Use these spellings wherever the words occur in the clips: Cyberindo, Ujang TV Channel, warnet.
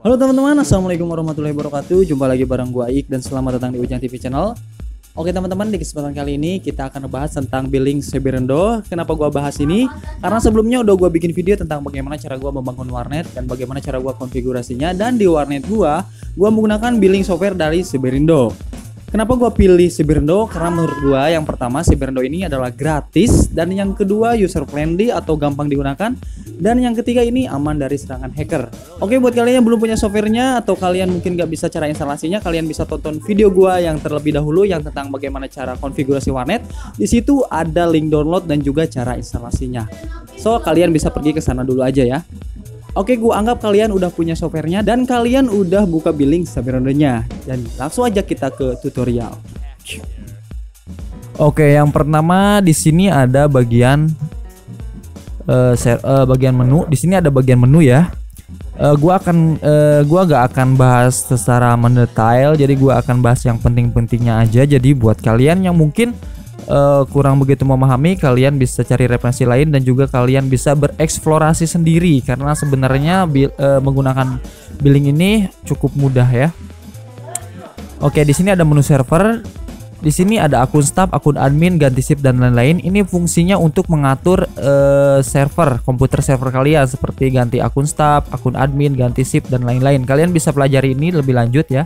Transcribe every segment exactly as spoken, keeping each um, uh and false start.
Halo teman-teman, assalamualaikum warahmatullahi wabarakatuh. Jumpa lagi bareng gue Aik dan selamat datang di Ujang T V Channel. Oke teman-teman, di kesempatan kali ini kita akan bahas tentang billing Cyberindo. Kenapa gue bahas ini? Karena sebelumnya udah gue bikin video tentang bagaimana cara gue membangun warnet dan bagaimana cara gue konfigurasinya. Dan di warnet gue, gue menggunakan billing software dari Cyberindo. Kenapa gue pilih Cyberindo? Karena menurut gue yang pertama Cyberindo ini adalah gratis, dan yang kedua user friendly atau gampang digunakan, dan yang ketiga ini aman dari serangan hacker. Oke, buat kalian yang belum punya softwarenya atau kalian mungkin gak bisa cara instalasinya, kalian bisa tonton video gue yang terlebih dahulu yang tentang bagaimana cara konfigurasi warnet. Di situ ada link download dan juga cara instalasinya. So kalian bisa pergi ke sana dulu aja ya. Oke, gue anggap kalian udah punya softwarenya dan kalian udah buka billing Cyberindonya, dan langsung aja kita ke tutorial. Oke, yang pertama di sini ada bagian uh, share, uh, bagian menu. Di sini ada bagian menu ya. Uh, gue akan, uh, gue gak akan bahas secara mendetail, jadi gue akan bahas yang penting-pentingnya aja. Jadi buat kalian yang mungkin Uh, kurang begitu memahami, kalian bisa cari referensi lain dan juga kalian bisa bereksplorasi sendiri, karena sebenarnya bil, uh, menggunakan billing ini cukup mudah ya. Oke, di sini ada menu server. Di sini ada akun staff, akun admin, ganti shift dan lain-lain. Ini fungsinya untuk mengatur uh, server, komputer server kalian, seperti ganti akun staff, akun admin, ganti shift dan lain-lain. Kalian bisa pelajari ini lebih lanjut ya.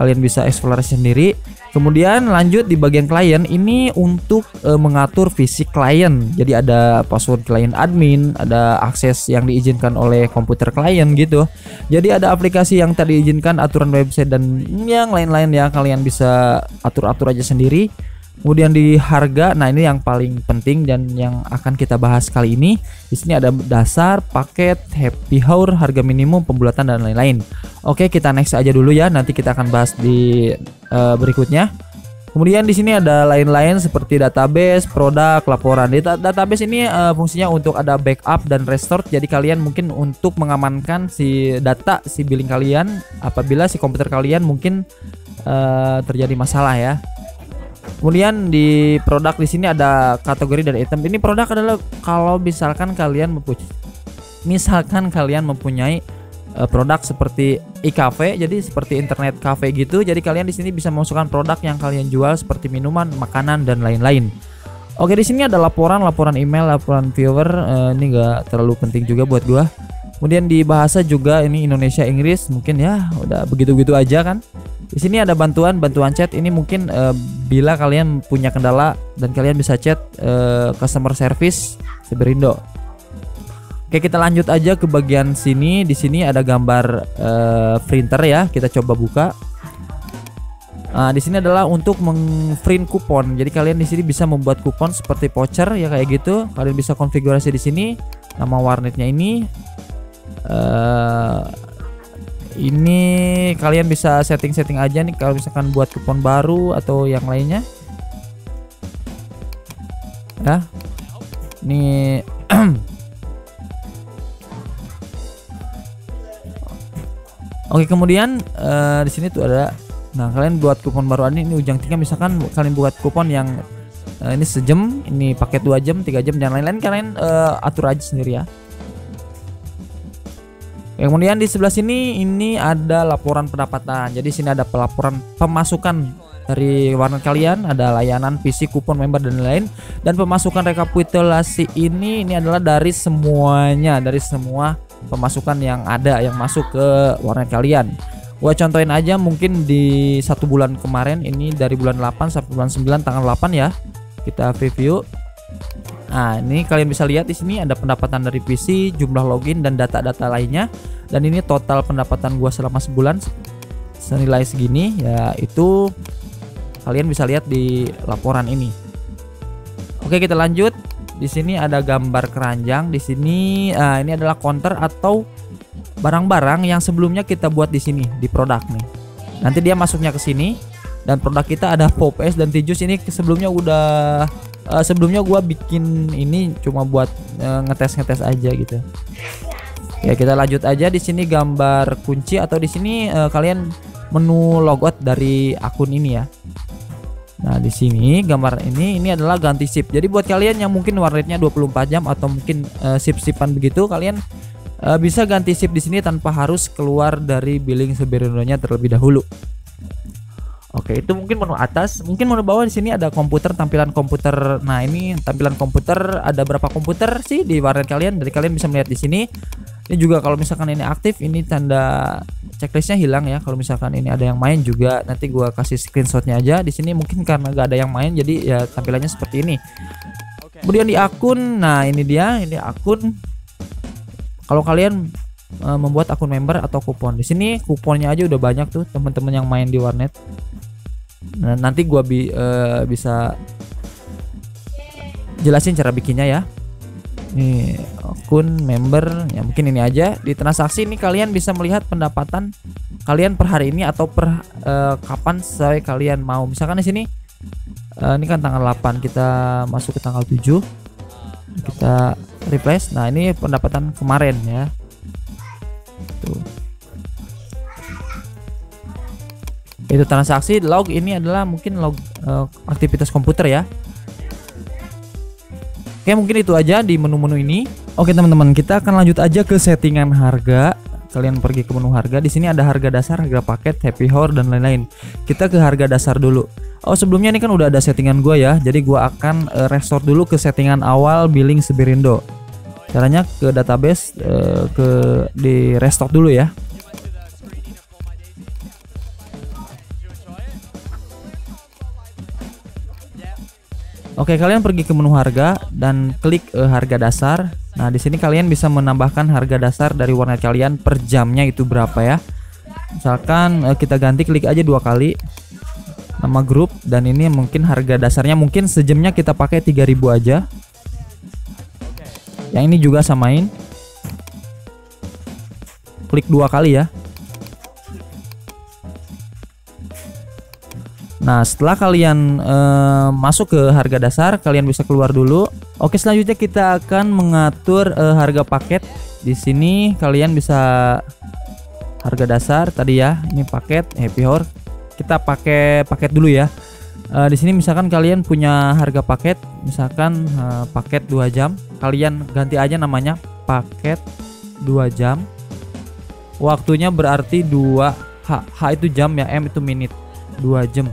Kalian bisa eksplorasi sendiri. Kemudian lanjut di bagian klien, ini untuk e, mengatur fisik klien. Jadi ada password klien admin, ada akses yang diizinkan oleh komputer klien gitu. Jadi ada aplikasi yang tadi diizinkan, aturan website dan yang lain-lain ya, kalian bisa atur-atur aja sendiri. Kemudian di harga, nah ini yang paling penting dan yang akan kita bahas kali ini. Di sini ada dasar, paket, happy hour, harga minimum, pembulatan dan lain-lain. Oke, kita next aja dulu ya. Nanti kita akan bahas di uh, berikutnya. Kemudian di sini ada lain-lain seperti database, produk, laporan. Di database ini uh, fungsinya untuk ada backup dan restore. Jadi kalian mungkin untuk mengamankan si data, si billing kalian apabila si komputer kalian mungkin uh, terjadi masalah ya. Kemudian di produk di sini ada kategori dan item. Ini produk adalah kalau misalkan kalian mempunyai, misalkan kalian mempunyai uh, produk seperti e-cafe, jadi seperti internet cafe gitu. Jadi kalian di sini bisa memasukkan produk yang kalian jual seperti minuman, makanan dan lain-lain. Oke, di sini ada laporan, laporan email, laporan viewer. Uh, ini enggak terlalu penting juga buat gua. Kemudian di bahasa juga ini Indonesia, Inggris mungkin ya. Udah begitu-begitu aja kan. Di sini ada bantuan, bantuan chat. Ini mungkin e, bila kalian punya kendala dan kalian bisa chat e, customer service Cyberindo. Oke, kita lanjut aja ke bagian sini. Di sini ada gambar e, printer ya. Kita coba buka. Nah, di sini adalah untuk mengprint kupon. Jadi kalian di sini bisa membuat kupon seperti voucher ya kayak gitu. Kalian bisa konfigurasi di sini nama warnetnya ini. E, Ini kalian bisa setting-setting aja nih kalau misalkan buat kupon baru atau yang lainnya. Ya. Nih. Oke, kemudian uh, di sini tuh ada, nah kalian buat kupon baru ini, ini Ujang tiga misalkan kalian buat kupon yang uh, ini sejam, ini paket dua jam, tiga jam dan lain-lain, kalian uh, atur aja sendiri ya. Kemudian di sebelah sini ini ada laporan pendapatan. Jadi sini ada pelaporan pemasukan dari warnet kalian, ada layanan P C, kupon member dan lain-lain. Dan pemasukan rekapitulasi ini ini adalah dari semuanya, dari semua pemasukan yang ada yang masuk ke warnet kalian. Gua contohin aja mungkin di satu bulan kemarin ini dari bulan delapan sampai bulan sembilan tanggal delapan ya. Kita preview. Nah, ini kalian bisa lihat di sini ada pendapatan dari P C, jumlah login dan data-data lainnya. Dan ini total pendapatan gua selama sebulan senilai segini ya, itu kalian bisa lihat di laporan ini. Oke, kita lanjut. Di sini ada gambar keranjang. Di sini nah, ini adalah counter atau barang-barang yang sebelumnya kita buat di sini di produk nih. Nanti dia masuknya ke sini dan produk kita ada pop es dan tijus. Ini sebelumnya udah Uh, sebelumnya gua bikin ini cuma buat uh, ngetes-ngetes aja gitu. Ya, kita lanjut aja. Di sini gambar kunci atau di sini uh, kalian menu logout dari akun ini ya. Nah, di sini gambar ini ini adalah ganti shift. Jadi buat kalian yang mungkin warnetnya dua puluh empat jam atau mungkin uh, shift-shiftan begitu, kalian e, bisa ganti sip di sini tanpa harus keluar dari billing Cyberindonya terlebih dahulu. Oke, itu mungkin menu atas. Mungkin menu bawah di sini ada komputer, tampilan komputer. Nah, ini tampilan komputer, ada berapa komputer sih di warnet kalian? Dari kalian bisa melihat di sini. Ini juga kalau misalkan ini aktif, ini tanda checklistnya hilang ya. Kalau misalkan ini ada yang main juga, nanti gua kasih screenshotnya aja. Di sini mungkin karena gak ada yang main, jadi ya tampilannya seperti ini. Kemudian di akun, nah ini dia, ini akun. Kalau kalian e, membuat akun member atau kupon, di sini kuponnya aja udah banyak tuh teman-teman yang main di warnet. Nah, nanti gua bi, e, bisa jelasin cara bikinnya ya. Nih akun member ya, mungkin ini aja. Di transaksi ini kalian bisa melihat pendapatan kalian per hari ini atau per uh, kapan sesuai kalian mau. Misalkan di sini uh, ini kan tanggal delapan, kita masuk ke tanggal tujuh, kita replace. Nah, ini pendapatan kemarin ya. Tuh. Itu transaksi. Log ini adalah mungkin log uh, aktivitas komputer ya. Oke, mungkin itu aja di menu-menu ini. Oke teman-teman, kita akan lanjut aja ke settingan harga. Kalian pergi ke menu harga. Di sini ada harga dasar, harga paket, happy hour dan lain-lain. Kita ke harga dasar dulu. Oh, sebelumnya ini kan udah ada settingan gua ya. Jadi gua akan uh, restore dulu ke settingan awal billing Cyberindo. Caranya ke database, uh, ke di restore dulu ya. Oke, kalian pergi ke menu harga dan klik eh, harga dasar. Nah, di sini kalian bisa menambahkan harga dasar dari warnet kalian per jamnya itu berapa ya. Misalkan eh, kita ganti, klik aja dua kali nama grup, dan ini mungkin harga dasarnya mungkin sejamnya kita pakai tiga ribu aja. Yang ini juga samain. Klik dua kali ya. Nah, setelah kalian e, masuk ke harga dasar, kalian bisa keluar dulu. Oke, selanjutnya kita akan mengatur e, harga paket. Di sini kalian bisa harga dasar tadi ya. Ini paket happy hour. Kita pakai paket dulu ya. E, di sini misalkan kalian punya harga paket, misalkan e, paket dua jam. Kalian ganti aja namanya paket dua jam. Waktunya berarti dua H. H itu jam ya, M itu menit. dua jam.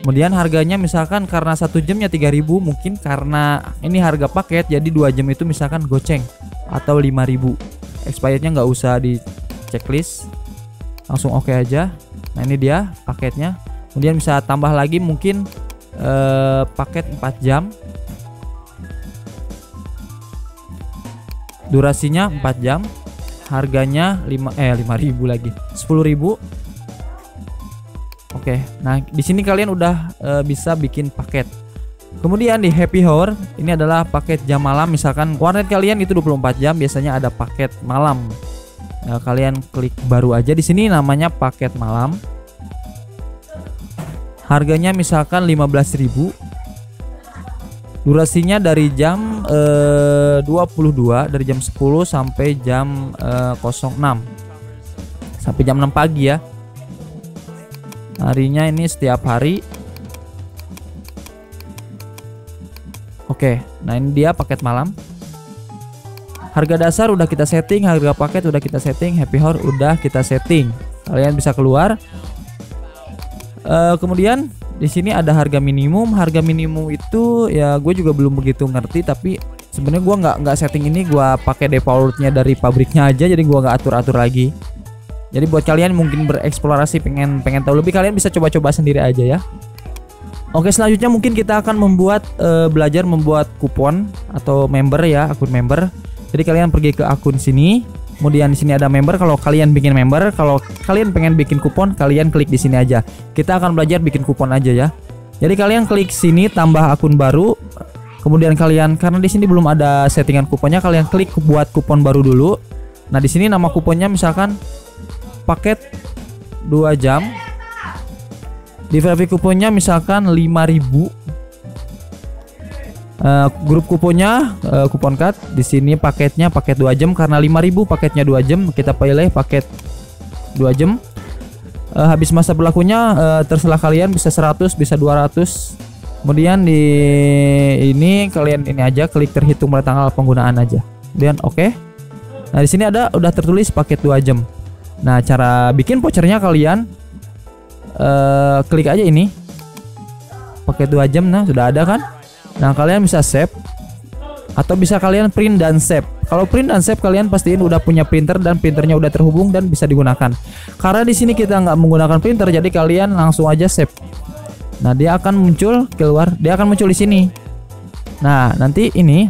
Kemudian harganya misalkan karena satu jamnya tiga ribu, mungkin karena ini harga paket jadi dua jam itu misalkan goceng atau lima ribu. Expirednya nggak usah di checklist, langsung oke okay aja. Nah, ini dia paketnya. Kemudian bisa tambah lagi mungkin eh, paket empat jam, durasinya empat jam, harganya lima eh lima ribu lagi, sepuluh ribu. Oke, nah di sini kalian udah e, bisa bikin paket. Kemudian di happy hour ini adalah paket jam malam. Misalkan warnet kalian itu dua puluh empat jam, biasanya ada paket malam. Nah, kalian klik baru aja, di sini namanya paket malam. Harganya misalkan lima belas ribu. Durasinya dari jam e, dua puluh dua, dari jam sepuluh sampai jam e, nol enam. Sampai jam enam pagi ya. Harinya ini setiap hari. Oke, nah ini dia paket malam. Harga dasar udah kita setting, harga paket udah kita setting, happy hour udah kita setting. Kalian bisa keluar. E, kemudian di sini ada harga minimum. Harga minimum itu ya gue juga belum begitu ngerti, tapi sebenarnya gue nggak nggak setting ini, gue pakai defaultnya dari pabriknya aja, jadi gue nggak atur atur lagi. Jadi buat kalian mungkin bereksplorasi pengen pengen tahu lebih, kalian bisa coba-coba sendiri aja ya. Oke, selanjutnya mungkin kita akan membuat e, belajar membuat kupon atau member ya, akun member. Jadi kalian pergi ke akun sini, kemudian di sini ada member. Kalau kalian bikin member, kalau kalian pengen bikin kupon, kalian klik di sini aja. Kita akan belajar bikin kupon aja ya. Jadi kalian klik sini tambah akun baru. Kemudian kalian, karena di sini belum ada settingan kuponnya, kalian klik buat kupon baru dulu. Nah, di sini nama kuponnya misalkan paket dua jam. Di V I P kuponnya misalkan lima ribu. Uh, grup kuponnya uh, kupon card. Di sini paketnya paket dua jam karena lima ribu paketnya dua jam, kita pilih paket dua jam. Uh, habis masa berlakunya uh, terserah kalian, bisa seratus, bisa dua ratus. Kemudian di ini kalian ini aja klik terhitung pada tanggal penggunaan aja. Kemudian oke. Okay. Nah, di sini ada udah tertulis paket dua jam. Nah, cara bikin vouchernya kalian uh, klik aja ini. Paket dua jam, nah sudah ada kan? Nah, kalian bisa save atau bisa kalian print dan save. Kalau print dan save kalian pastiin udah punya printer dan printernya udah terhubung dan bisa digunakan. Karena di sini kita nggak menggunakan printer, jadi kalian langsung aja save. Nah, dia akan muncul keluar, dia akan muncul di sini. Nah, nanti ini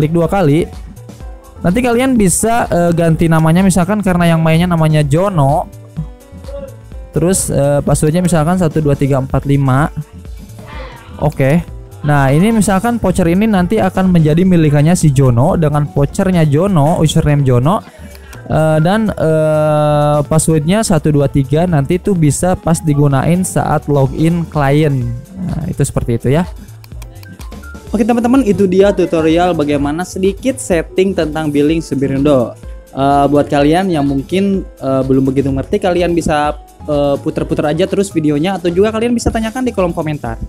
klik dua kali. Nanti kalian bisa e, ganti namanya, misalkan karena yang mainnya namanya Jono. Terus e, passwordnya misalkan satu dua tiga empat lima. Oke. Nah, ini misalkan voucher ini nanti akan menjadi milikannya si Jono dengan vouchernya Jono, username Jono. Uh, dan uh, passwordnya satu dua tiga nanti tuh bisa pas digunain saat login klien. Nah, itu seperti itu ya. Oke teman-teman, itu dia tutorial bagaimana sedikit setting tentang billing Cyberindo. Uh, buat kalian yang mungkin uh, belum begitu ngerti, kalian bisa uh, putar-putar aja terus videonya, atau juga kalian bisa tanyakan di kolom komentar.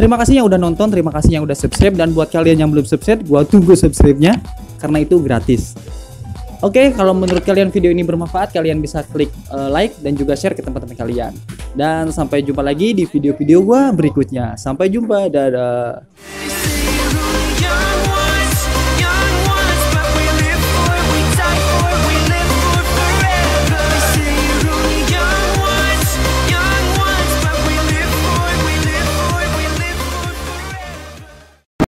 Terima kasih yang udah nonton, terima kasih yang udah subscribe, dan buat kalian yang belum subscribe, gua tunggu subscribe-nya karena itu gratis. Oke, kalau menurut kalian video ini bermanfaat, kalian bisa klik uh, like dan juga share ke teman-teman kalian. Dan sampai jumpa lagi di video-video gua berikutnya. Sampai jumpa, dadah.